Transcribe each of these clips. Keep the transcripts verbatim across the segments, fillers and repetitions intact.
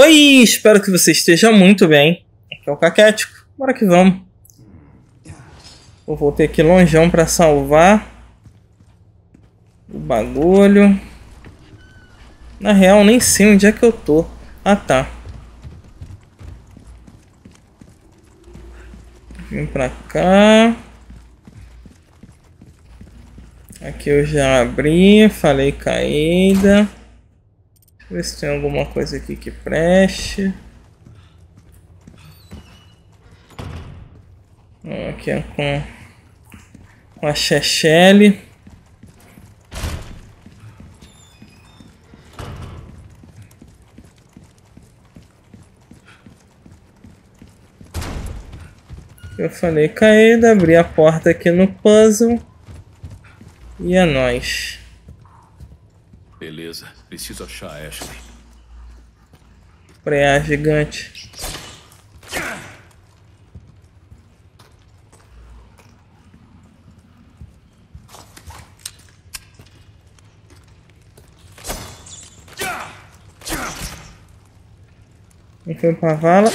Oi, espero que você esteja muito bem. Aqui é o Caquético, bora que vamos. Eu voltei aqui longeão pra salvar o bagulho. Na real, nem sei onde é que eu tô. Ah, tá. Vim pra cá. Aqui eu já abri, falei caída. Deixa eu ver se tem alguma coisa aqui que preste. Aqui é com, com a Chechelle. Eu falei caída, abri a porta aqui no puzzle. E é nóis. Beleza, preciso achar a Ashley. Preá gigante. Um foi pra vala.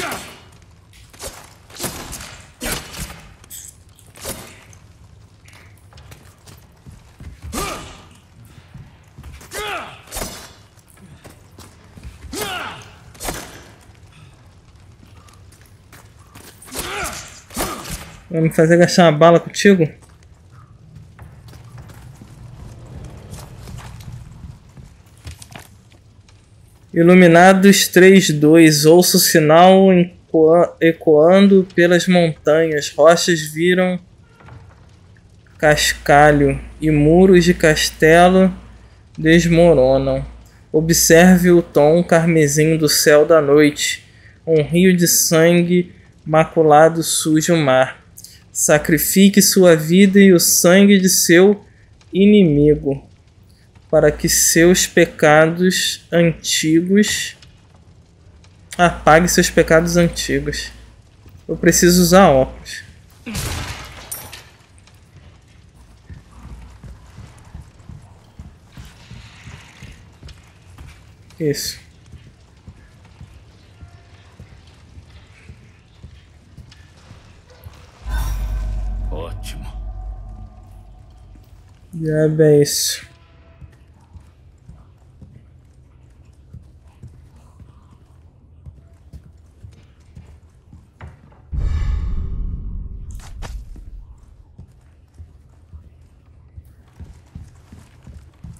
Vai me fazer gastar uma bala contigo? Iluminados três, dois. Ouço o sinal ecoando pelas montanhas. Rochas viram cascalho e muros de castelo desmoronam. Observe o tom carmesim do céu da noite. Um rio de sangue maculado suja o mar. Sacrifique sua vida e o sangue de seu inimigo, para que seus pecados antigos... Apague seus pecados antigos. Eu preciso usar óculos. Isso. Ótimo. Já é isso.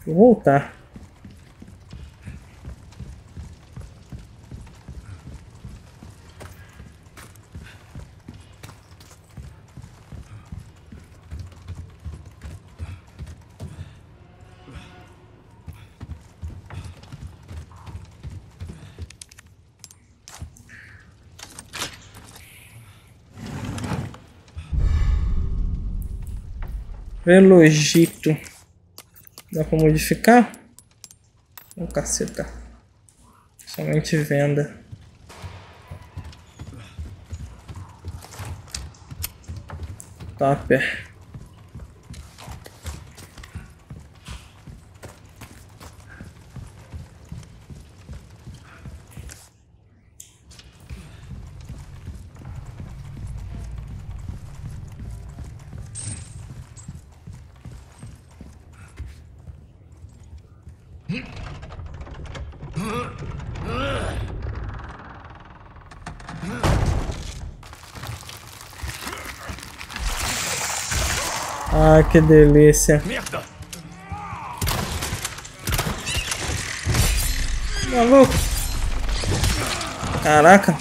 Vou voltar. Velogito. Dá pra modificar? Ô, caceta. Somente venda. Tupper. Ah, que delícia. Merda. Maluco. Caraca.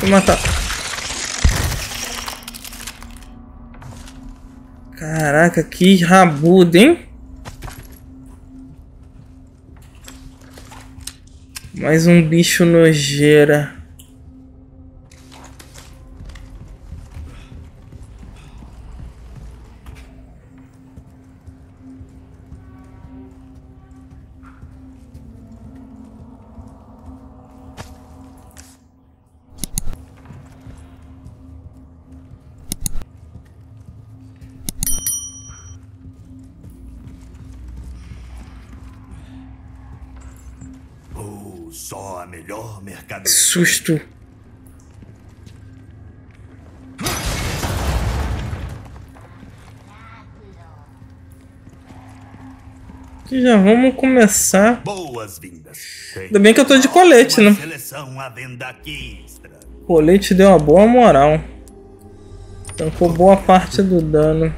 Vou matar. Caraca, que rabudo, hein? Mais um bicho nojeira. só a melhor mercadoria. Que susto. Já vamos começar. Boas-vindas. Ainda bem que eu tô de colete, né? O colete deu uma boa moral. Tancou boa parte do dano.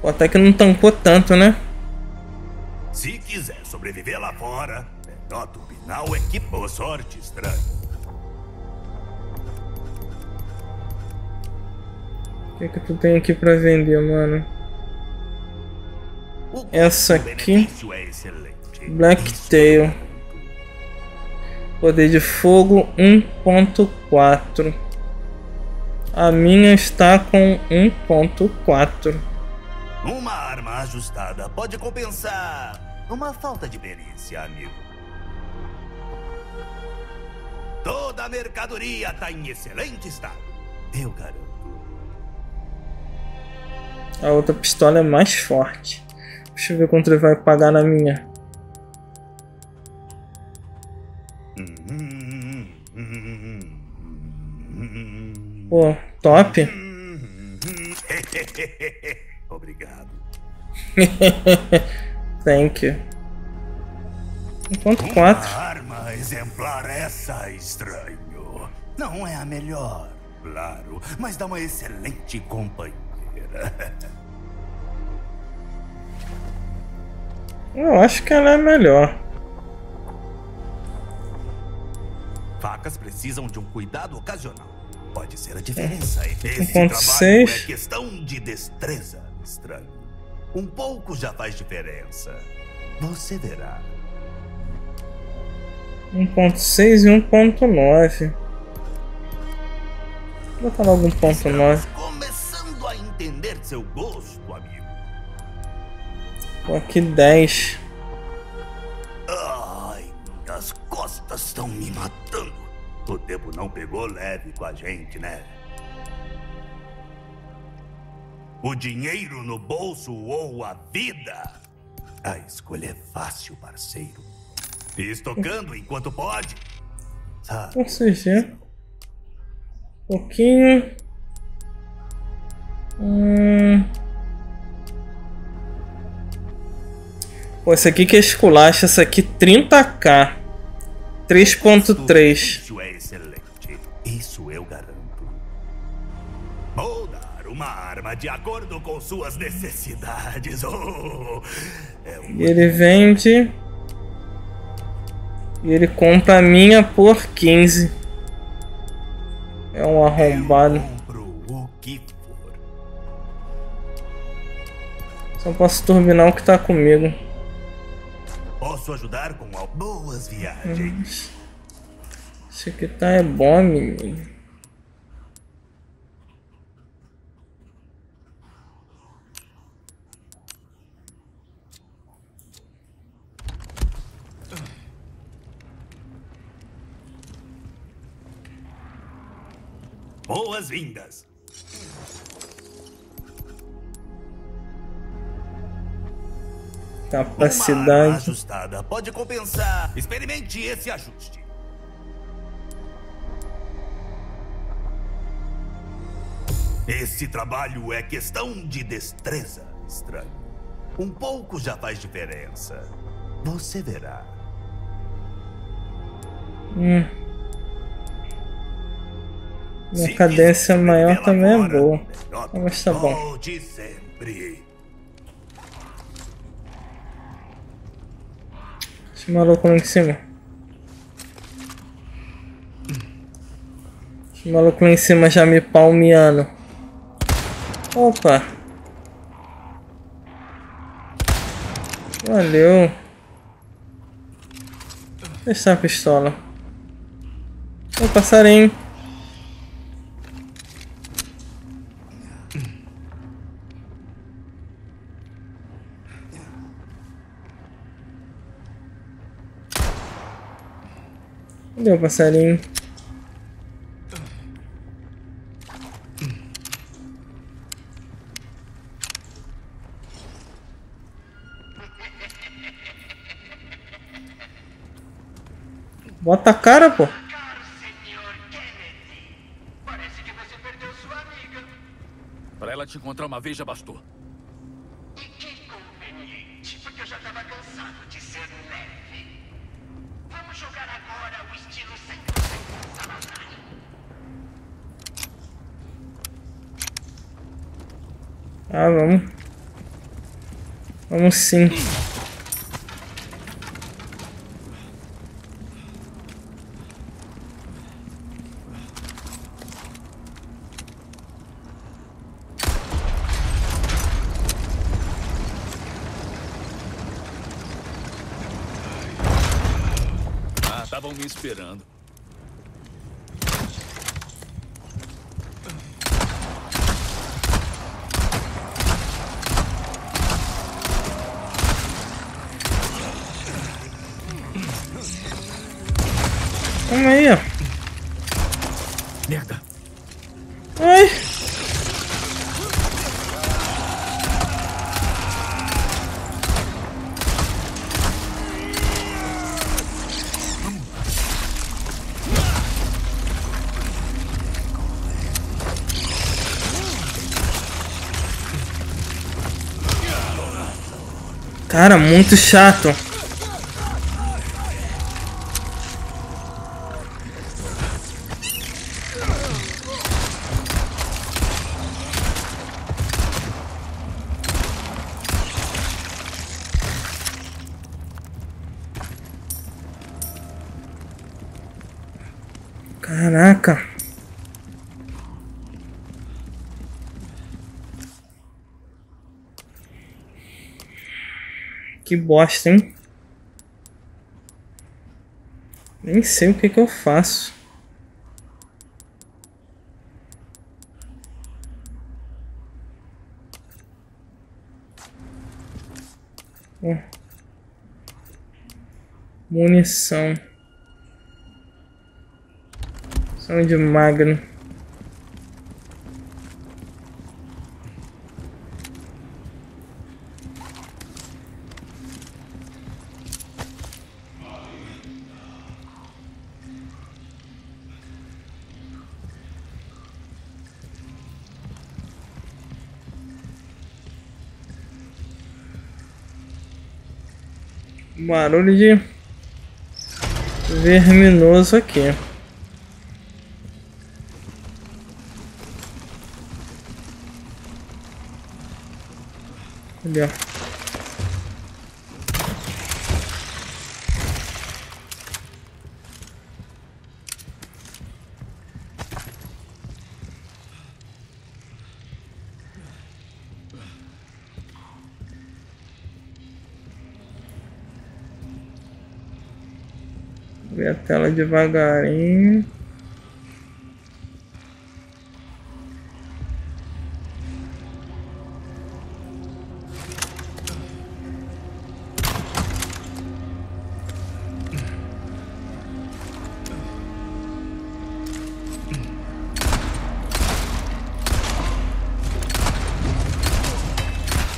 Pô, até que não tancou tanto, né? Se quiser sobreviver lá fora, melhor turbinar o equipe. Boa sorte, estranho. O que é que tu tem aqui pra vender, mano? Essa aqui, Blacktail, poder de fogo um ponto quatro. A minha está com um ponto quatro. Uma arma ajustada pode compensar uma falta de perícia, amigo. Toda a mercadoria está em excelente estado, eu garanto. A outra pistola é mais forte. Deixa eu ver quanto ele vai pagar na minha. Pô, top. Obrigado. Thank you. um ponto quatro. Arma exemplar essa, estranho. Não é a melhor, claro, mas dá uma excelente companhia. Eu acho que ela é melhor. Facas precisam de um cuidado ocasional. Pode ser a diferença. Esse trabalho é questão de destreza, estranho. Um pouco já faz diferença. Você verá. um ponto seis e um ponto nove. Vou botar logo um ponto nove. Começando a entender seu gosto, amigo. Pô, aqui dez. Ai, minhas costas estão me matando. O tempo não pegou leve com a gente, né? O dinheiro no bolso ou a vida? A escolha é fácil, parceiro. Fiz tocando enquanto pode. Sabe? Ou seja, um pouquinho. Hum... Pô, esse aqui que é esculacha, essa aqui trinta k, três ponto três. Isso eu garanto. Vou dar uma arma de acordo com suas necessidades. Oh, é uma... E ele vende. E ele compra a minha por quinze. É um arrombado. Só posso turbinar o que tá comigo. Posso ajudar com boas viagens. Isso aqui tá é bom, menino. Boas-vindas. Capacidade ajustada pode compensar. Experimente esse ajuste. Esse trabalho é questão de destreza, estranho. Um pouco já faz diferença. Você verá. Hum. Minha cadência maior também é boa. Mas tá bom. Esse maluco lá em cima. Esse maluco lá em cima já me palmeando. Opa! Valeu! Deixa a pistola. Ô passarinho! Cadê o passarinho? Bota a cara, pô. Senhor Kennedy. Parece que você perdeu sua amiga. Pra ela te encontrar uma vez já bastou. E que conveniente, porque eu já tava cansado de ser leve. Vamos jogar agora o estilo secreto Salazar. Ah, vamos. Vamos sim. Estavam me esperando. Calma aí, ó. Merda. Ai. Cara, muito chato. Caraca. Que bosta, hein? Nem sei o que que eu faço. Oh. Munição. Munição de magno. Barulho de verminoso aqui. Cadê? Ver a tela devagarinho.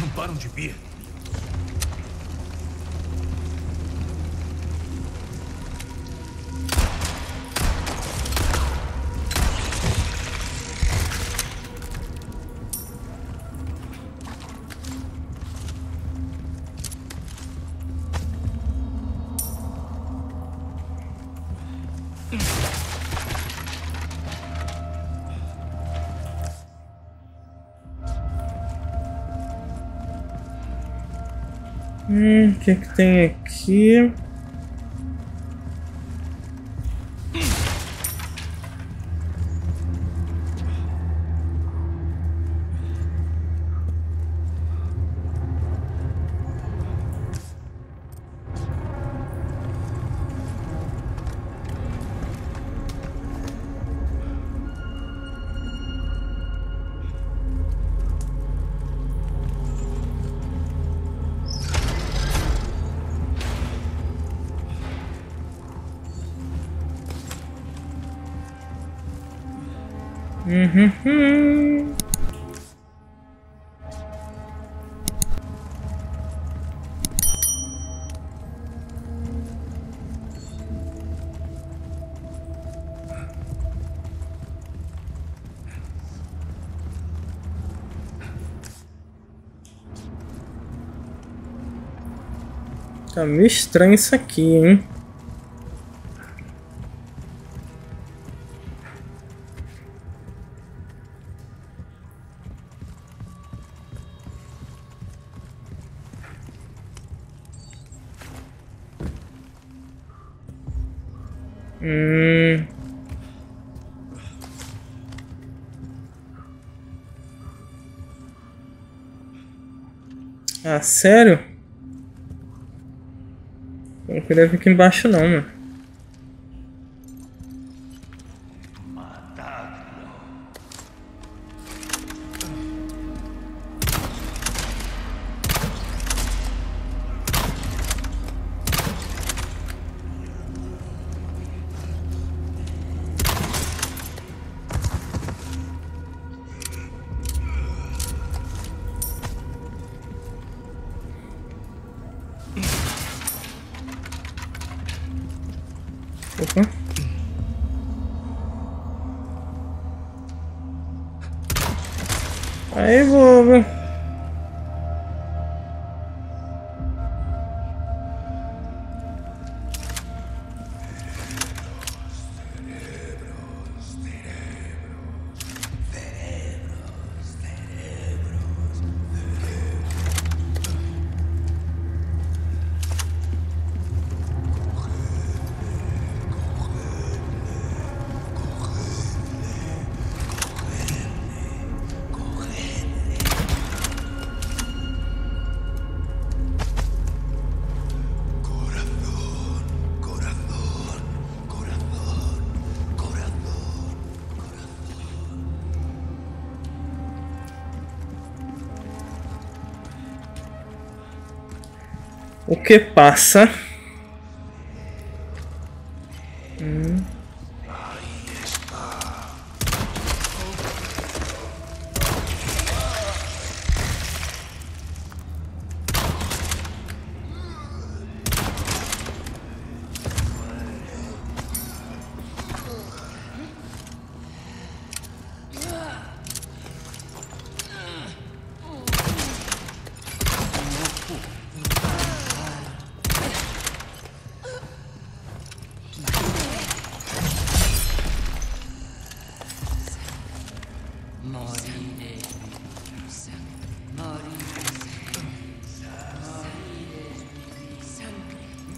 Não param de vir. Hum, o que que tem aqui? Uhum, uhum. Tá meio estranho isso aqui, hein? Hum... Ah, sério? Não queria vir aqui embaixo não, mano. Aí, bobo. O que passa? Hum.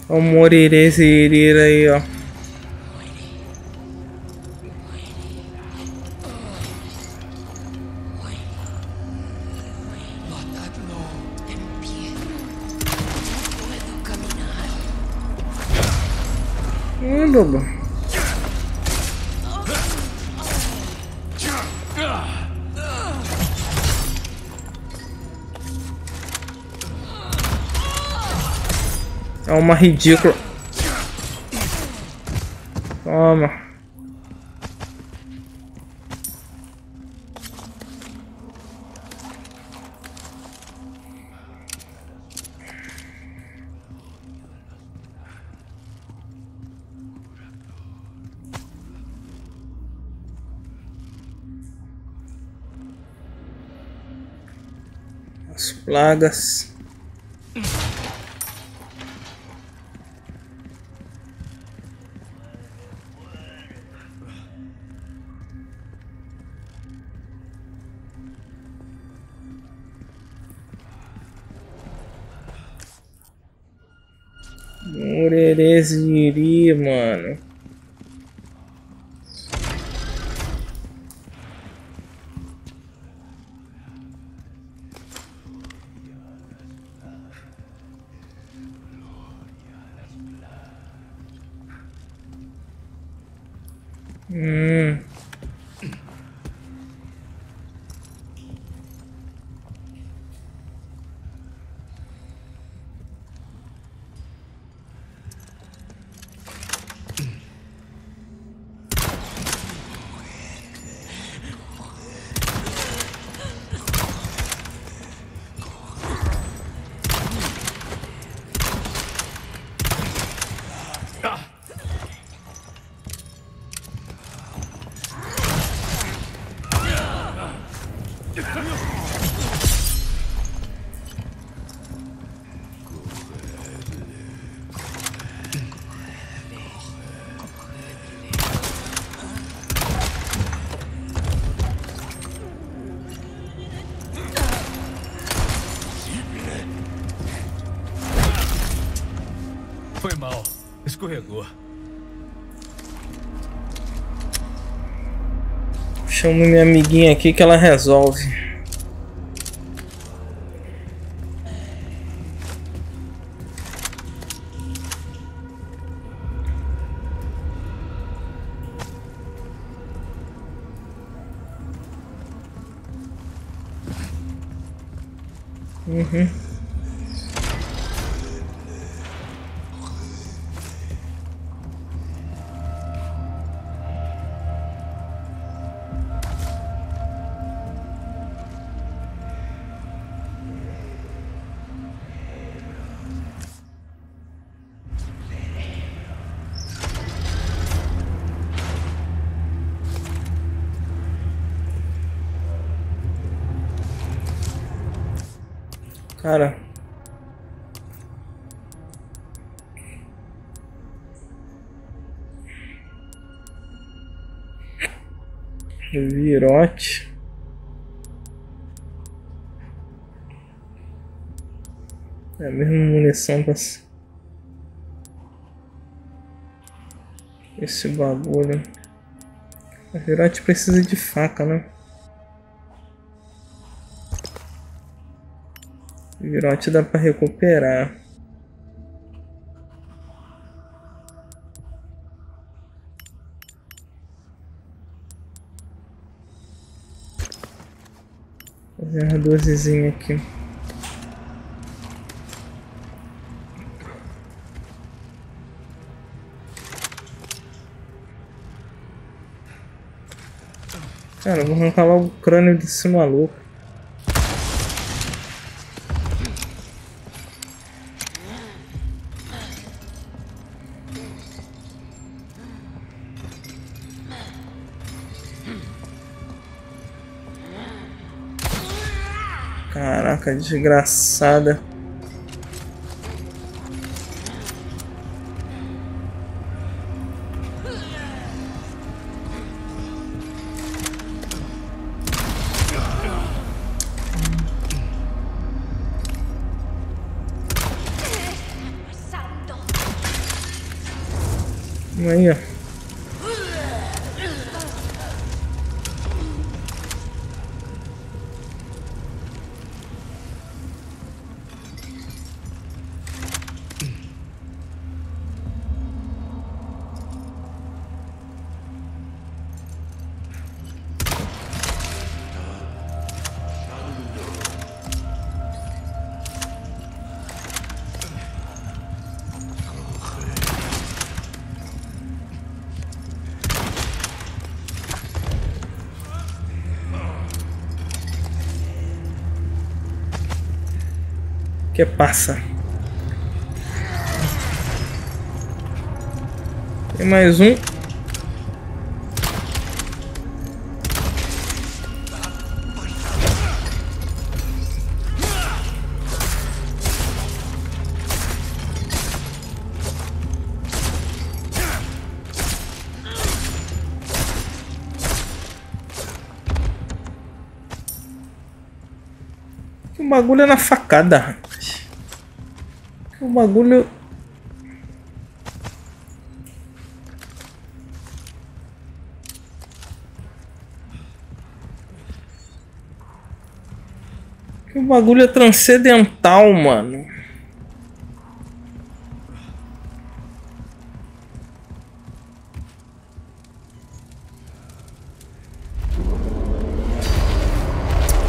Ó, morirei se irir aí, ó. Hum, bobo. É uma ridícula. Toma. As plagas. Morereziria, mano. Hum. Foi mal. Escorregou. Chamo minha amiguinha aqui que ela resolve. Uhum. Cara, virote. É a mesma munição pra esse bagulho. A virote precisa de faca, né? Virote dá pra recuperar. Fazer uma dosezinha aqui. Cara, eu vou arrancar logo o crânio desse maluco. Caraca, desgraçada. Aí, ó. Que passa. Tem mais um. O bagulho é na facada. O bagulho... O bagulho é transcendental, mano.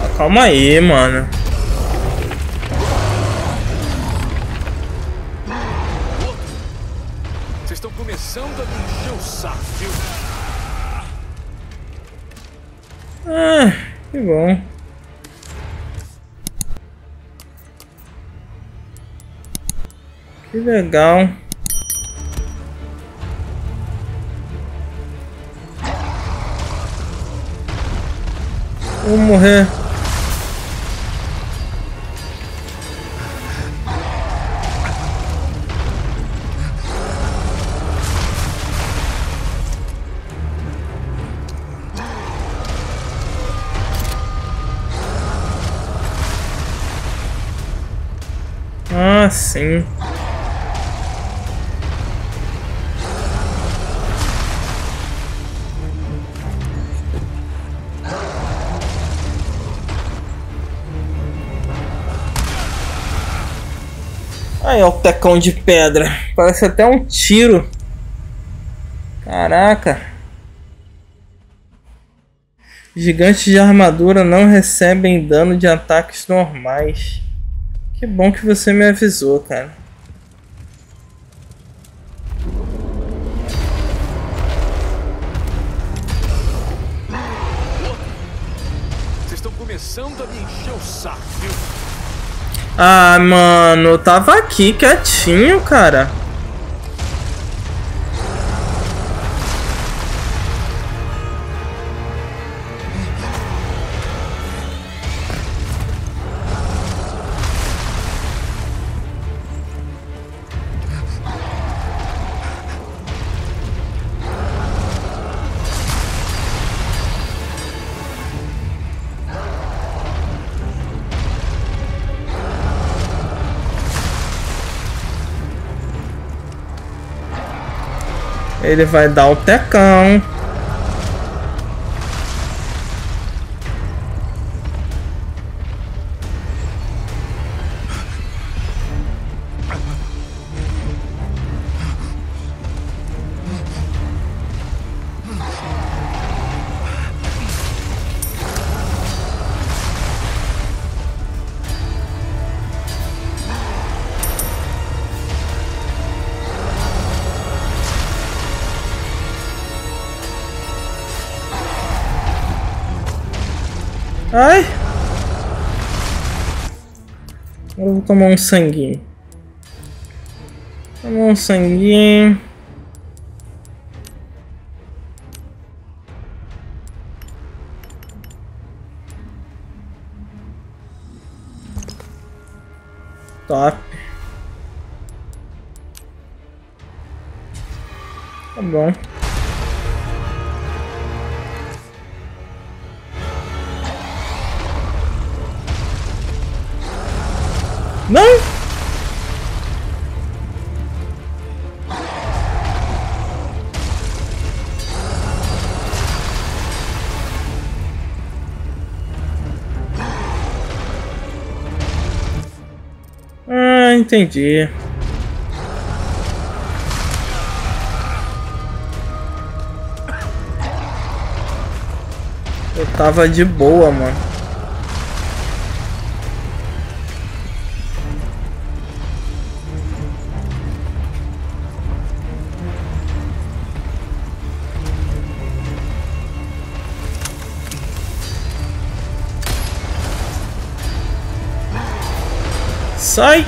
Ah, calma aí, mano. Ah, que bom. Que legal. Vou morrer. Ah, sim. Aí, ó, o tecão de pedra. Parece até um tiro. Caraca. Gigantes de armadura não recebem dano de ataques normais. Que bom que você me avisou, cara. Vocês estão começando a me encher o saco, viu? Ah, mano, eu tava aqui quietinho, cara. Ele vai dar o tecão. Ai! Eu vou tomar um sanguinho. Tomar um sanguinho. Top. Tá bom. Não! Ah, entendi. Eu tava de boa, mano. Sai!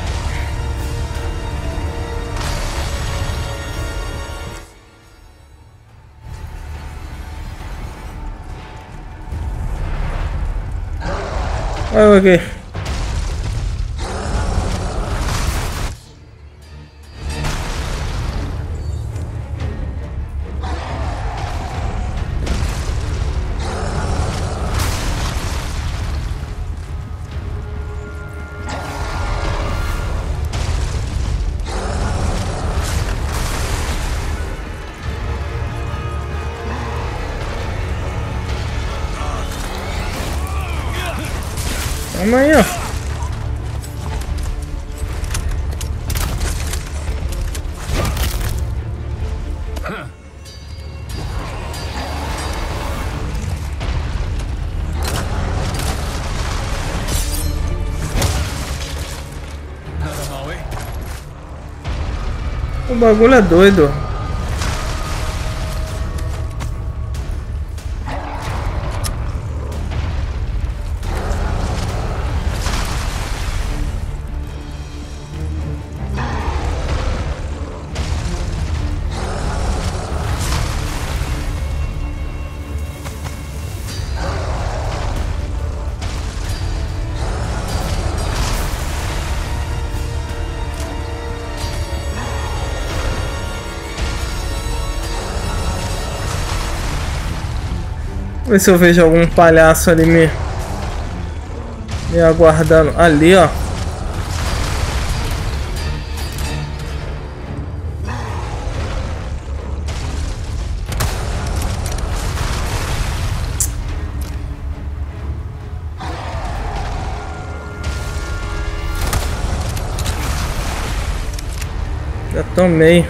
Ah, ok. Amanhã. O bagulho é doido. Ver se eu vejo algum palhaço ali me, me aguardando. Ali, ó. Já tomei.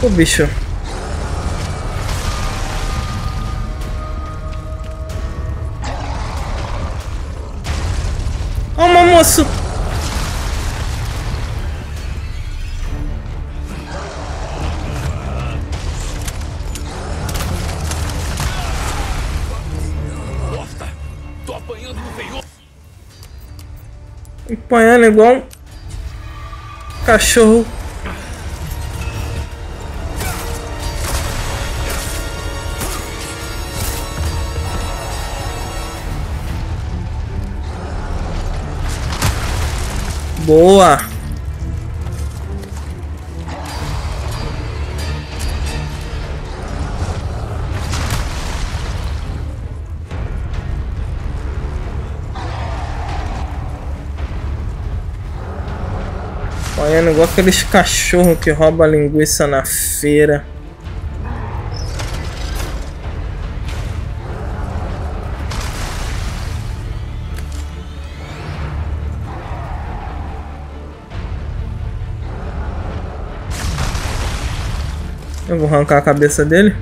O bicho. Calma, moço. Tô apanhando no feio. Apanhando igual um cachorro. Boa! Olha, igual aqueles cachorros que roubam a linguiça na feira. Eu vou arrancar a cabeça dele.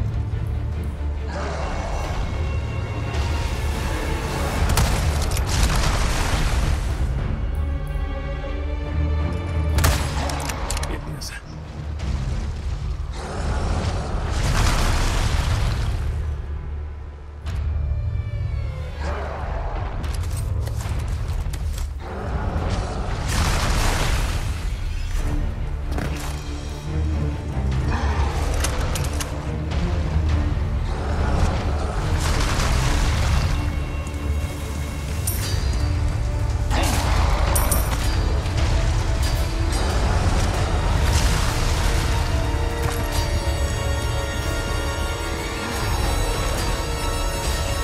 Beleza.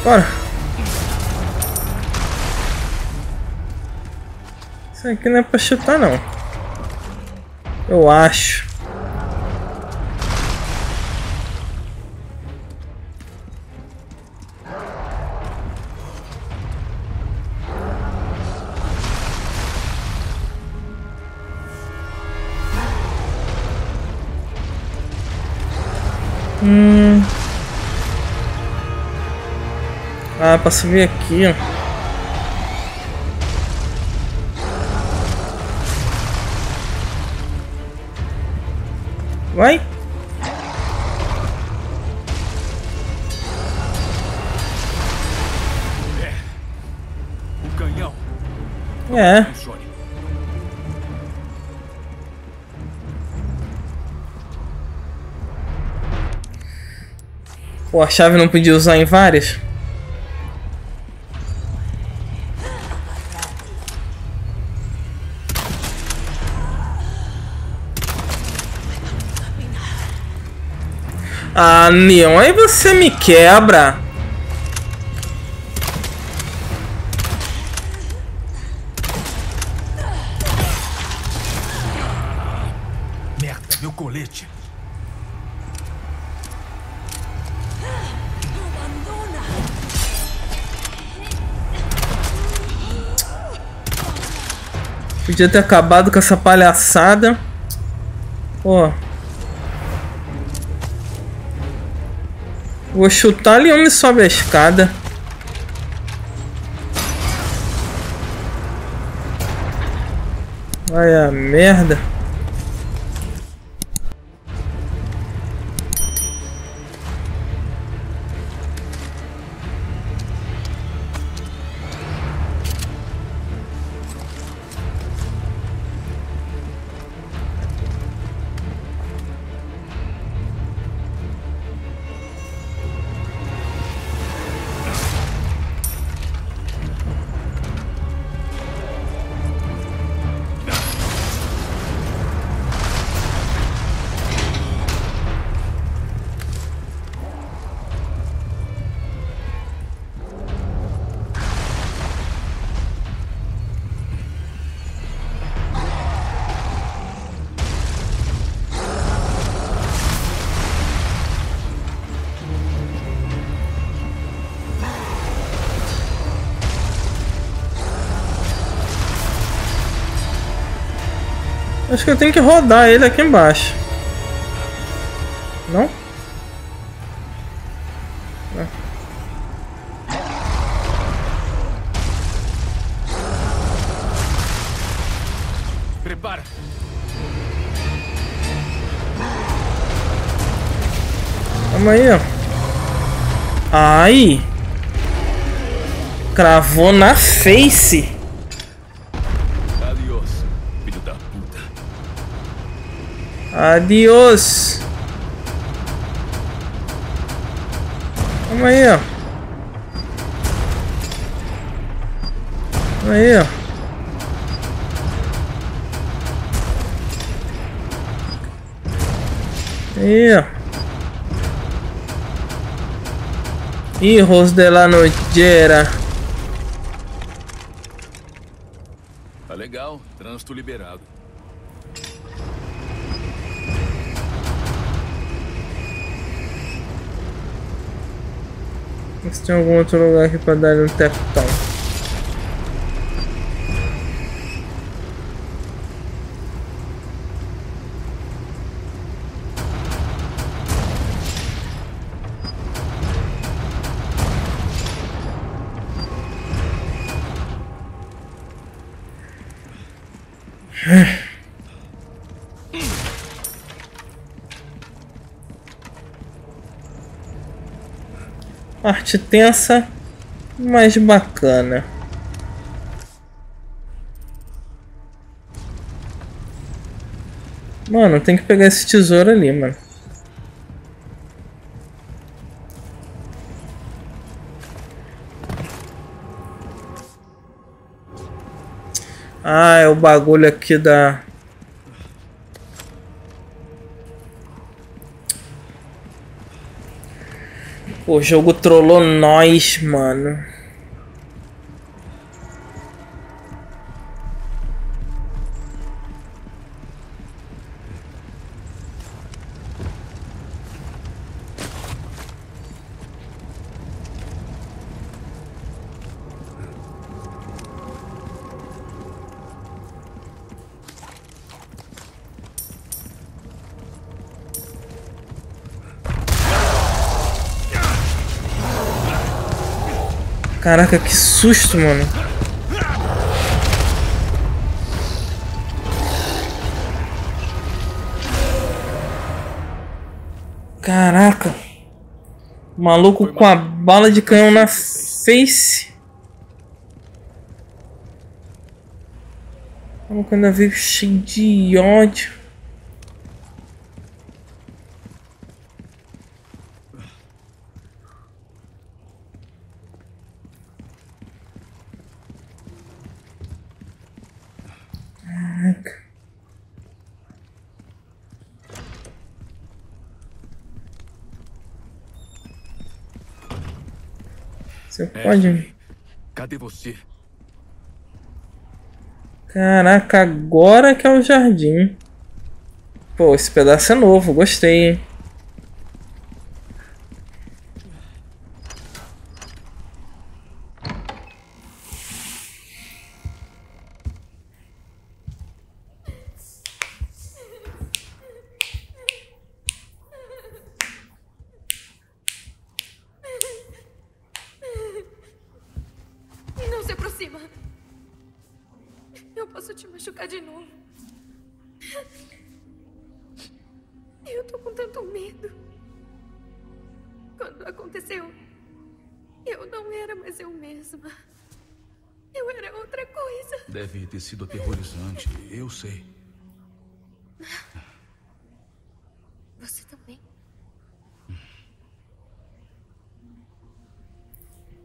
Bora. Isso aqui não é pra chutar não. Eu acho. Hum... Ah, pra subir aqui, ó. Vai. É. O canhão. É. Pô, a chave não podia usar em várias? Ah, Leon, aí você me quebra. Merda, meu colete. Podia ter acabado com essa palhaçada. Ó. Oh. Vou chutar ali onde sobe a escada. Vai a merda. Acho que eu tenho que rodar ele aqui embaixo. Não? Não. Prepara. Vamos aí, ó. Ai. Cravou na face. Adiós, filho da puta. Adiós. Vamos aí, ó. Vamos aí, ó. Aí, ó. Hijos de la nochera. Legal, trânsito liberado. Se tem algum outro lugar aqui pra dar um tap tal. Parte tensa, mas bacana. Mano, tem que pegar esse tesouro ali, mano. Ah, é o bagulho aqui da... Pô, o jogo trollou nós, mano. Caraca, que susto, mano. Caraca. Maluco com a bala de canhão na face. O maluco ainda veio cheio de ódio. Você pode? Cadê você? Caraca, agora que é o jardim. Pô, esse pedaço é novo, gostei, hein?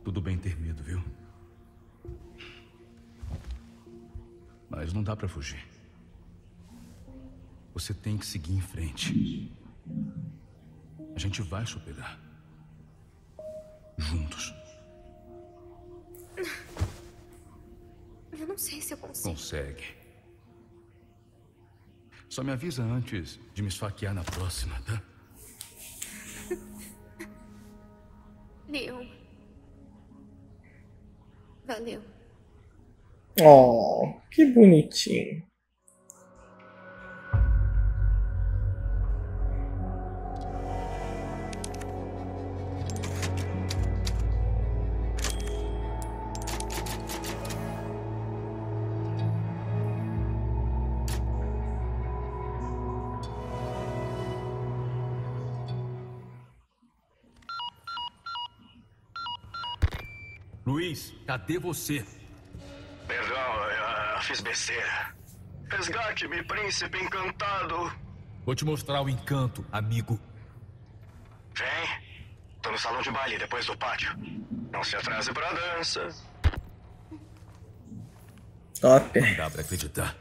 Tudo bem ter medo, viu? Mas não dá pra fugir. Você tem que seguir em frente. A gente vai superar. Juntos. Eu não sei se eu consigo. Consegue. Só me avisa antes de me esfaquear na próxima, tá? Leon. Valeu. Oh, que bonitinho. Luiz, cadê você? Perdão, eu fiz besteira. Resgate-me, príncipe encantado. Vou te mostrar o encanto, amigo. Vem. Tô no salão de baile, depois do pátio. Não se atrase pra dança. Top. Não dá pra acreditar.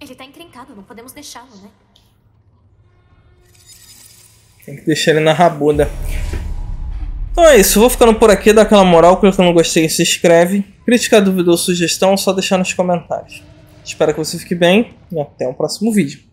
Ele tá encrencado, não podemos deixá-lo, né? Tem que deixar ele na rabuda. Então é isso, vou ficando por aqui, dá aquela moral, clica no gostei e se inscreve. Crítica, dúvida ou sugestão, é só deixar nos comentários. Espero que você fique bem e até o próximo vídeo.